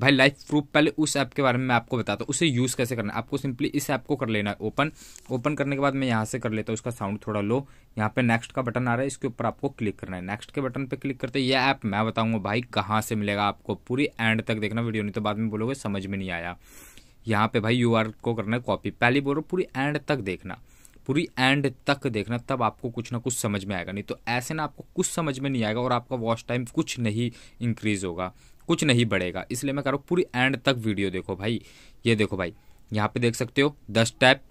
भाई life proof, पहले उस ऐप के बारे में मैं आपको बताता हूँ उसे यूज़ कैसे करना है। आपको सिंपली इस ऐप को कर लेना है ओपन। ओपन करने के बाद मैं यहाँ से कर लेता हूँ, उसका साउंड थोड़ा लो। यहाँ पे नेक्स्ट का बटन आ रहा है, इसके ऊपर आपको क्लिक करना है। नेक्स्ट के बटन पे क्लिक करते ये ऐप मैं बताऊँगा भाई कहाँ से मिलेगा आपको, पूरी एंड तक देखना वीडियो, नहीं तो बाद में बोलोगे समझ में नहीं आया। यहाँ पे भाई यूआर को करना है कॉपी, पहले बोल रहा हूँ पूरी एंड तक देखना, पूरी एंड तक देखना, तब आपको कुछ ना कुछ समझ में आएगा, नहीं तो ऐसे ना आपको कुछ समझ में नहीं आएगा और आपका वॉच टाइम कुछ नहीं इंक्रीज़ होगा, कुछ नहीं बढ़ेगा। इसलिए मैं कह रहा हूँ पूरी एंड तक वीडियो देखो भाई। ये देखो भाई यहाँ पे देख सकते हो 10 टैप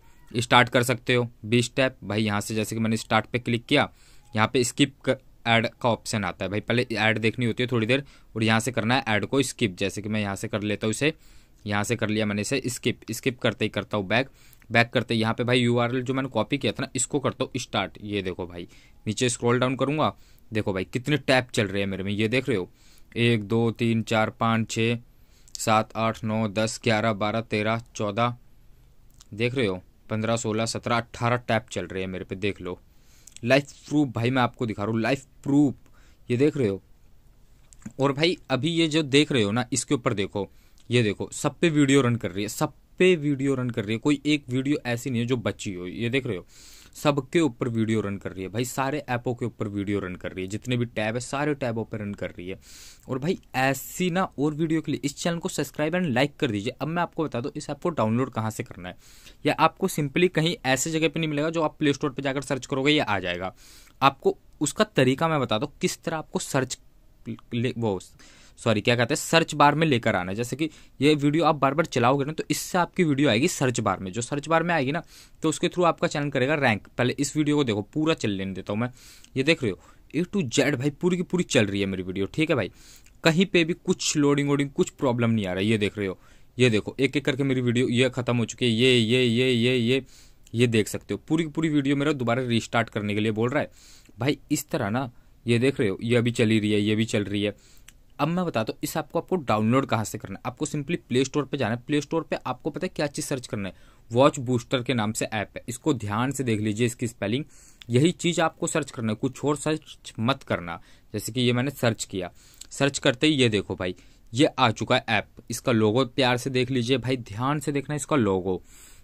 स्टार्ट कर सकते हो, 20 टैप भाई। यहाँ से जैसे कि मैंने स्टार्ट पे क्लिक किया, यहाँ पे स्किप ऐड का ऑप्शन आता है भाई, पहले ऐड देखनी होती है थोड़ी देर और यहाँ से करना है ऐड को स्किप। जैसे कि मैं यहाँ से कर लेता हूँ इसे, यहाँ से कर लिया मैंने इसे स्किप करते ही करता हूँ बैक करते। यहाँ पे भाई यूआरएल जो मैंने कॉपी किया था ना इसको करता हूँ स्टार्ट। ये देखो भाई नीचे स्क्रॉल डाउन करूँगा, देखो भाई कितने टैप चल रहे हैं मेरे में, ये देख रहे हो 1 2 3 4 5 6 7 8 9 10 11 12 13 14 देख रहे हो 15 16 17 18 टैप चल रहे हैं मेरे पे, देख लो। लाइफ प्रूफ भाई मैं आपको दिखा रहा हूँ लाइफ प्रूफ, ये देख रहे हो। और भाई अभी ये जो देख रहे हो ना इसके ऊपर देखो, ये देखो सब पे वीडियो रन कर रही है, सब पे वीडियो रन कर रही है, कोई एक वीडियो ऐसी नहीं है जो बची हो। ये देख रहे हो सबके ऊपर वीडियो रन कर रही है भाई, सारे ऐपों के ऊपर वीडियो रन कर रही है, जितने भी टैब है सारे टैबों पर रन कर रही है। और भाई ऐसी ना और वीडियो के लिए इस चैनल को सब्सक्राइब एंड लाइक कर दीजिए। अब मैं आपको बता दूं इस ऐप को डाउनलोड कहाँ से करना है, या आपको सिंपली कहीं ऐसे जगह पर नहीं मिलेगा जो आप प्ले स्टोर पर जाकर सर्च करोगे या आ जाएगा। आपको उसका तरीका मैं बता दूं किस तरह आपको सर्च बार में लेकर आना है। जैसे कि ये वीडियो आप बार बार चलाओगे ना तो इससे आपकी वीडियो आएगी सर्च बार में, जो सर्च बार में आएगी ना तो उसके थ्रू आपका चैनल करेगा रैंक। पहले इस वीडियो को देखो, पूरा चल लेने देता हूँ मैं। ये देख रहे हो A to Z भाई पूरी की पूरी चल रही है मेरी वीडियो, ठीक है भाई। कहीं पर भी कुछ लोडिंग वोडिंग कुछ प्रॉब्लम नहीं आ रहा है, ये देख रहे हो। ये देखो एक एक करके मेरी वीडियो ये खत्म हो चुकी है, ये देख सकते हो। पूरी की पूरी वीडियो मेरा दोबारा रिस्टार्ट करने के लिए बोल रहा है भाई, इस तरह ना। ये देख रहे हो ये अभी चली रही है, ये भी चल रही है। अब मैं बताता हूँ इस ऐप को आपको डाउनलोड कहाँ से करना है। आपको सिंपली प्ले स्टोर पे जाना है। प्ले स्टोर पे आपको पता है क्या चीज़ सर्च करना है, वॉच बूस्टर के नाम से ऐप है, इसको ध्यान से देख लीजिए इसकी स्पेलिंग। यही चीज़ आपको सर्च करना है, कुछ और सर्च मत करना। जैसे कि ये मैंने सर्च किया, सर्च करते ही ये देखो भाई ये आ चुका है ऐप। इसका लोगो प्यार से देख लीजिए भाई, ध्यान से देखना इसका लोगो।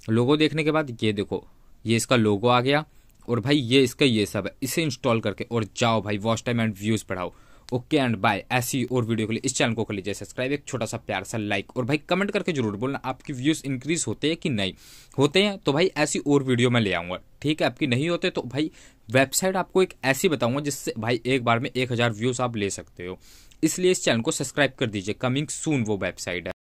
लोगो देखने के बाद ये देखो ये इसका लोगो आ गया, और भाई ये इसका ये सब है। इसे इंस्टॉल करके और जाओ भाई वॉच टाइम एंड व्यूज़ बढ़ाओ। Okay and bye. ऐसी और वीडियो के लिए इस चैनल को कर लीजिए सब्सक्राइब, एक छोटा सा प्यार सा लाइक, और भाई कमेंट करके जरूर बोलना आपकी व्यूज़ इंक्रीज होते हैं कि नहीं होते हैं, तो भाई ऐसी और वीडियो मैं ले आऊँगा, ठीक है। आपकी नहीं होते तो भाई वेबसाइट आपको एक ऐसी बताऊँगा जिससे भाई एक बार में 1000 व्यूज़ आप ले सकते हो। इसलिए इस चैनल को सब्सक्राइब कर दीजिए, कमिंग सून वो वेबसाइट है।